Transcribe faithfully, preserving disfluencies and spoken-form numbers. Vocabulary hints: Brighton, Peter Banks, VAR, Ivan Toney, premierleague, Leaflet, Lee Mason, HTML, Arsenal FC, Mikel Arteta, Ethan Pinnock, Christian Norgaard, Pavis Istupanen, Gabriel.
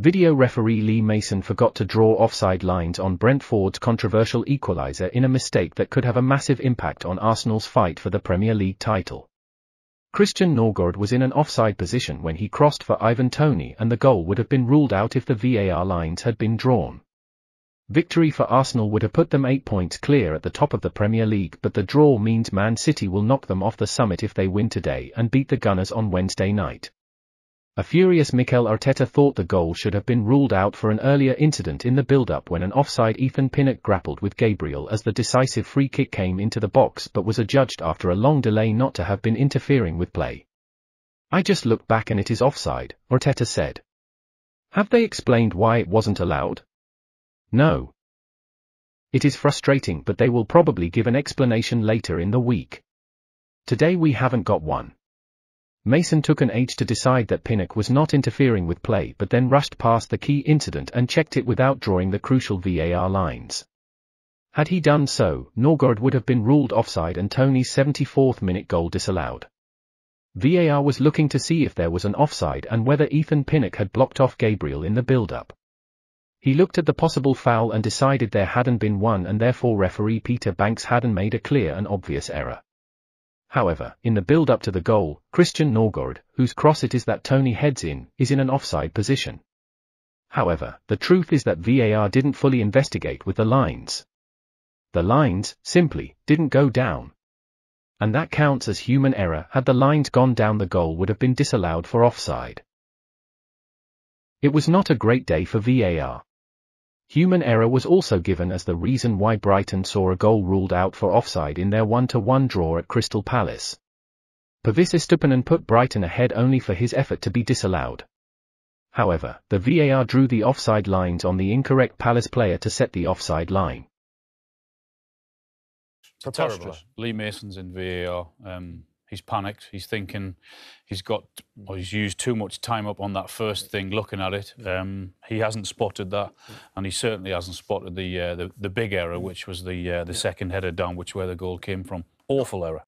Video referee Lee Mason forgot to draw offside lines on Brentford's controversial equaliser in a mistake that could have a massive impact on Arsenal's fight for the Premier League title. Christian Norgaard was in an offside position when he crossed for Ivan Toney, and the goal would have been ruled out if the V A R lines had been drawn. Victory for Arsenal would have put them eight points clear at the top of the Premier League, but the draw means Man City will knock them off the summit if they win today and beat the Gunners on Wednesday night. A furious Mikel Arteta thought the goal should have been ruled out for an earlier incident in the build-up when an offside Ethan Pinnock grappled with Gabriel as the decisive free kick came into the box, but was adjudged after a long delay not to have been interfering with play. "I just looked back and it is offside," Arteta said. "Have they explained why it wasn't allowed?" "No. It is frustrating, but they will probably give an explanation later in the week. Today we haven't got one." Mason took an age to decide that Pinnock was not interfering with play, but then rushed past the key incident and checked it without drawing the crucial V A R lines. Had he done so, Norgaard would have been ruled offside and Toney's seventy-fourth minute goal disallowed. V A R was looking to see if there was an offside and whether Ethan Pinnock had blocked off Gabriel in the build-up. He looked at the possible foul and decided there hadn't been one, and therefore referee Peter Banks hadn't made a clear and obvious error. However, in the build-up to the goal, Christian Norgaard, whose cross it is that Toney heads in, is in an offside position. However, the truth is that V A R didn't fully investigate with the lines. The lines, simply, didn't go down. And that counts as human error. Had the lines gone down, the goal would have been disallowed for offside. It was not a great day for V A R. Human error was also given as the reason why Brighton saw a goal ruled out for offside in their one to one draw at Crystal Palace. Pavis Istupanen put Brighton ahead only for his effort to be disallowed. However, the V A R drew the offside lines on the incorrect Palace player to set the offside line. Terrible. Lee Mason's in V A R. Um, he's panicked. He's thinking he's got, well, he's used too much time up on that first thing looking at it. Um, he hasn't spotted that, and he certainly hasn't spotted the uh, the, the big error, which was the uh, the yeah. second header down, which where the goal came from. Awful error.